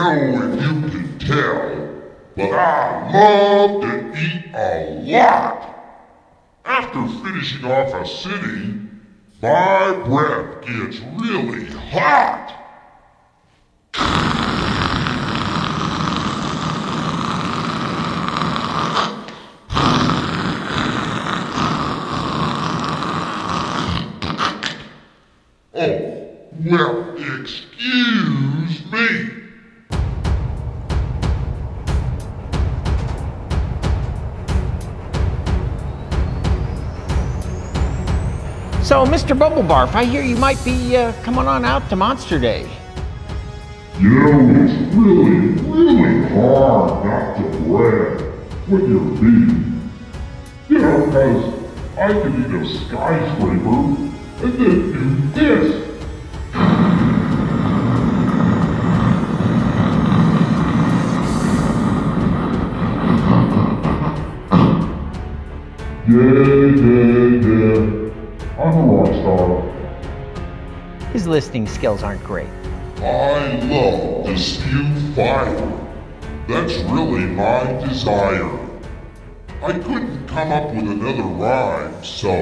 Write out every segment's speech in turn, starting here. know if you can tell, but I love to eat a lot. After finishing off a city, my breath gets really hot. Oh, well, excuse me. So, Mr. Bubblebarf, I hear you might be coming on out to Monster Day. Yeah, it's really hard not to brag when you're me. Yeah, because I can eat a skyscraper and then do this. Yeah. I'm a rock star. His listening skills aren't great. I love to spew fire. That's really my desire. I couldn't come up with another rhyme, so...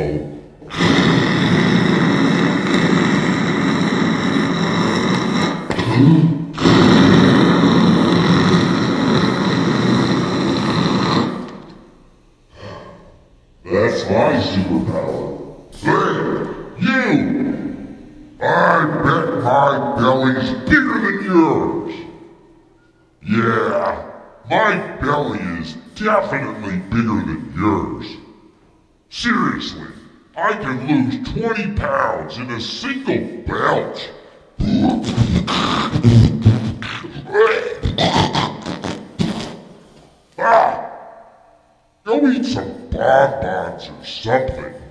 That's my superpower. There, you! I bet my belly's bigger than yours. Yeah, my belly is definitely bigger than yours. Seriously, I can lose 20 pounds in a single belch. Go eat some bonbons or something.